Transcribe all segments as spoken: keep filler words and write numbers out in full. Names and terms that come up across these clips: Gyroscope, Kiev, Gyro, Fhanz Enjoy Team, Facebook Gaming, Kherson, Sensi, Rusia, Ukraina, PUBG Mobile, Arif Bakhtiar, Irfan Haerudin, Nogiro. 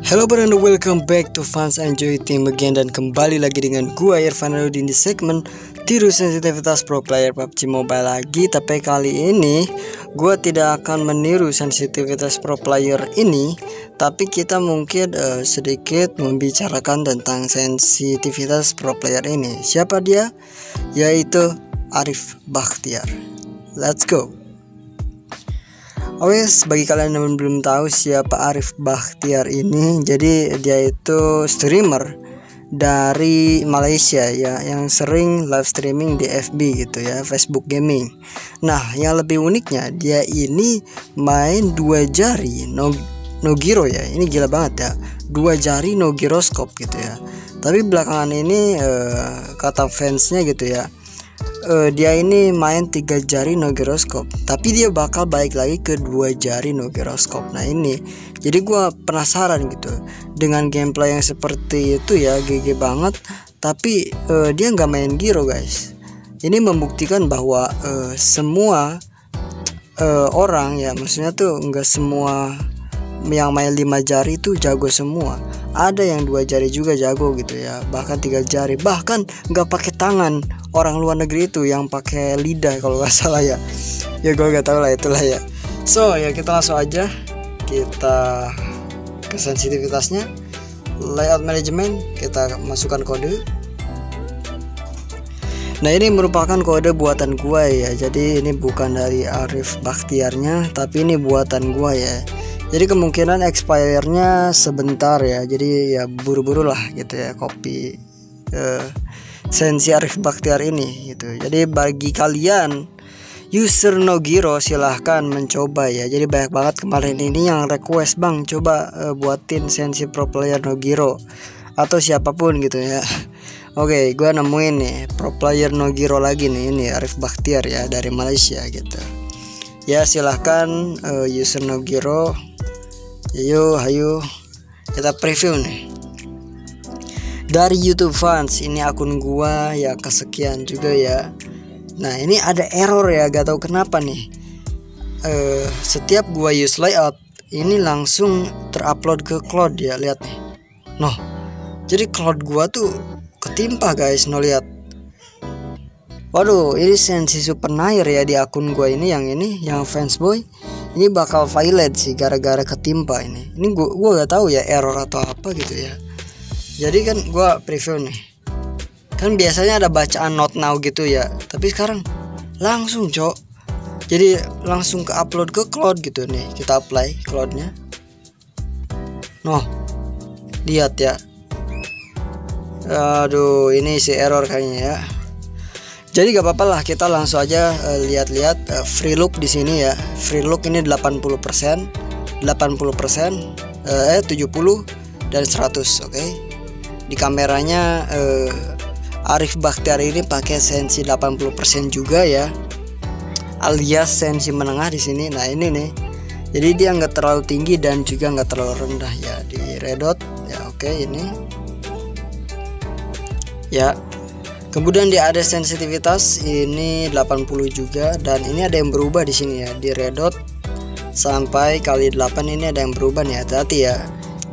Hello and welcome back to Fhanz Enjoy Team again, dan kembali lagi dengan gua Irfan Haerudin di segmen tiru sensitivitas pro player P U B G Mobile lagi. Tapi kali ini gua tidak akan meniru sensitivitas pro player ini, tapi kita mungkin uh, sedikit membicarakan tentang sensitivitas pro player ini. Siapa dia? Yaitu Arif Bakhtiar. Let's go. Oke, bagi kalian yang belum tahu siapa Arif Bakhtiar ini, jadi dia itu streamer dari Malaysia ya, yang sering live streaming di F B gitu ya, Facebook Gaming. Nah, yang lebih uniknya dia ini main dua jari no, no giro ya, ini gila banget ya, dua jari no giroskop gitu ya. Tapi belakangan ini eh, kata fansnya gitu ya, Uh, dia ini main tiga jari no giroskop, tapi dia bakal balik lagi ke dua jari no giroskop. Nah ini, jadi gue penasaran gitu dengan gameplay yang seperti itu ya, G G banget. Tapi uh, dia nggak main giro guys. Ini membuktikan bahwa uh, semua uh, orang ya, maksudnya tuh nggak semua yang main lima jari itu jago semua. Ada yang dua jari juga jago gitu ya, bahkan tiga jari, bahkan nggak pakai tangan. Orang luar negeri itu yang pakai lidah kalau nggak salah ya, ya gue nggak tahu lah itulah ya. So ya kita langsung aja kita ke sensitivitasnya. Layout management, kita masukkan kode. Nah ini merupakan kode buatan gua ya, jadi ini bukan dari Arif Bakhtiarnya, tapi ini buatan gua ya. Jadi kemungkinan expire-nya sebentar ya, jadi ya buru-buru lah gitu ya, copy uh, sensi Arif Bakhtiar ini gitu. Jadi bagi kalian user Nogiro silahkan mencoba ya. Jadi banyak banget kemarin ini yang request, bang coba uh, buatin sensi pro player Nogiro atau siapapun gitu ya. Oke, gue nemuin nih pro player Nogiro lagi nih, ini Arif Bakhtiar ya dari Malaysia gitu. Ya silahkan uh, user Nogiro. Yo, ayo kita preview nih. Dari YouTube Fans, ini akun gua ya kesekian juga ya. Nah ini ada error ya, gak tahu kenapa nih. Uh, setiap gua use layout, ini langsung terupload ke cloud ya, lihat nih. Noh, jadi cloud gua tuh ketimpa guys, no lihat. Waduh, ini sensi super nair ya di akun gua ini, yang ini, yang fansboy. Ini bakal violent sih gara-gara ketimpa ini. Ini gua gua gak tahu ya error atau apa gitu ya. Jadi kan gua preview nih. Kan biasanya ada bacaan not now gitu ya, tapi sekarang langsung cok. Jadi langsung ke upload ke cloud gitu nih. Kita apply cloudnya. Noh, lihat ya. Aduh, ini si error kayaknya ya. Jadi gak apa-apa lah, kita langsung aja uh, lihat-lihat uh, free look di sini ya. Free look ini delapan puluh persen, delapan puluh persen, uh, eh tujuh puluh dan seratus, oke. Okay? Di kameranya uh, Arif Bakhtiar ini pakai sensi delapan puluh persen juga ya. Alias sensi menengah di sini. Nah, ini nih. Jadi dia nggak terlalu tinggi dan juga nggak terlalu rendah ya. Di redot ya, oke okay, ini. Ya. Kemudian dia ada sensitivitas ini delapan puluh juga, dan ini ada yang berubah di sini ya, di redot sampai kali delapan ini ada yang berubah nih, hati-hati ya.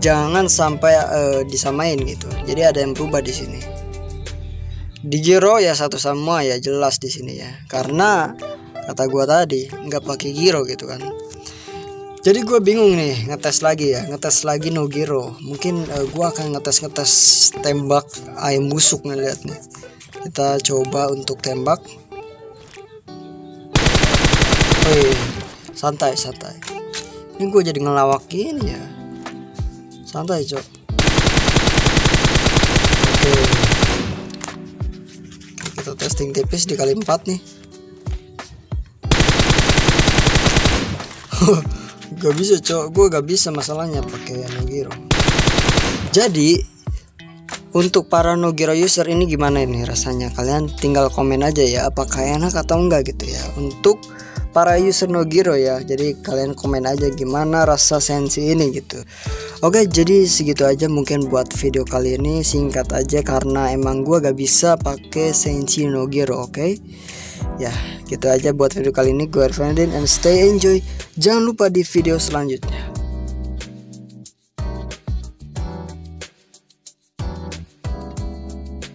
Jangan sampai uh, disamain gitu. Jadi ada yang berubah di sini. Di giro ya satu sama ya, jelas di sini ya. Karena kata gua tadi nggak pakai giro gitu kan. Jadi gue bingung nih, ngetes lagi ya, ngetes lagi no giro. Mungkin uh, gue akan ngetes-ngetes tembak ayam busuk ngeliat nih. Kita coba untuk tembak. Wih, santai santai. Ini gue jadi ngelawak gini ya. Santai cok. Oke. Kita testing tipis di kali empat nih. Gak bisa cok, gue gak bisa masalahnya pakai nogiro. Jadi untuk para nogiro user ini gimana ini rasanya? Kalian tinggal komen aja ya, apakah enak atau enggak gitu ya. Untuk para user nogiro ya, jadi kalian komen aja gimana rasa sensi ini gitu. Oke, jadi segitu aja mungkin buat video kali ini, singkat aja karena emang gue gak bisa pakai sensi nogiro. Oke okay? Ya gitu aja buat video kali ini, gue Irfan Haerudin, and stay enjoy. Jangan lupa di video selanjutnya.